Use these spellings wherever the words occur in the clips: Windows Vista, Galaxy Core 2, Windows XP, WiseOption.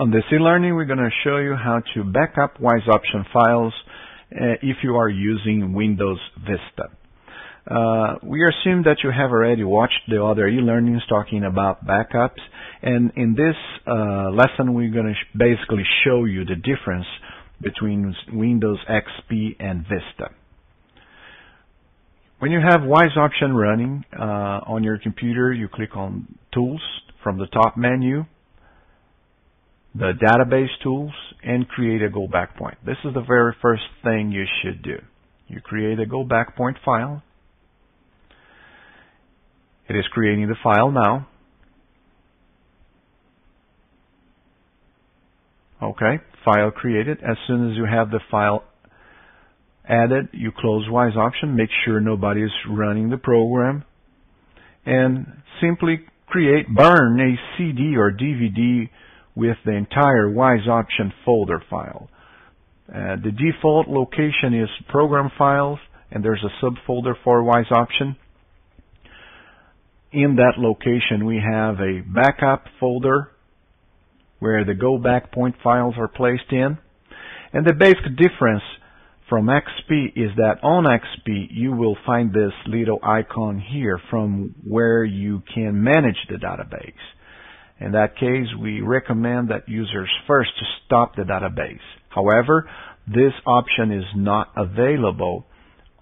On this e-learning, we're going to show you how to backup WiseOption files if you are using Windows Vista. We assume that you have already watched the other e-learnings talking about backups, and in this lesson, we're going to basically show you the difference between Windows XP and Vista. When you have WiseOption running on your computer, you click on Tools from the top menu, the Database Tools, and create a go back point. This is the very first thing you should do. You create a go back point file. It is creating the file now. Okay, file created. As soon as you have the file added, you close WiseOption, make sure nobody is running the program, and simply burn a CD or DVD with the entire WiseOption folder file. The default location is Program Files, and there's a subfolder for WiseOption. In that location, we have a backup folder where the go back point files are placed in. And the basic difference from XP is that on XP you will find this little icon here from where you can manage the database. In that case, we recommend that users first to stop the database. However, this option is not available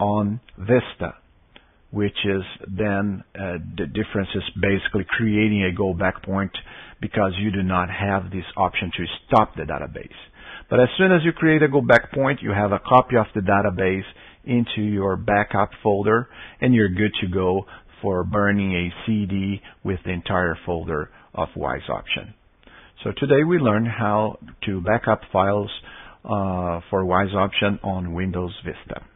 on Vista, which is then the difference is basically creating a go back point because you do not have this option to stop the database. But as soon as you create a go back point, you have a copy of the database into your backup folder, and you're good to go for burning a CD with the entire folder of WiseOption. So today we learned how to backup files for WiseOption on Windows Vista.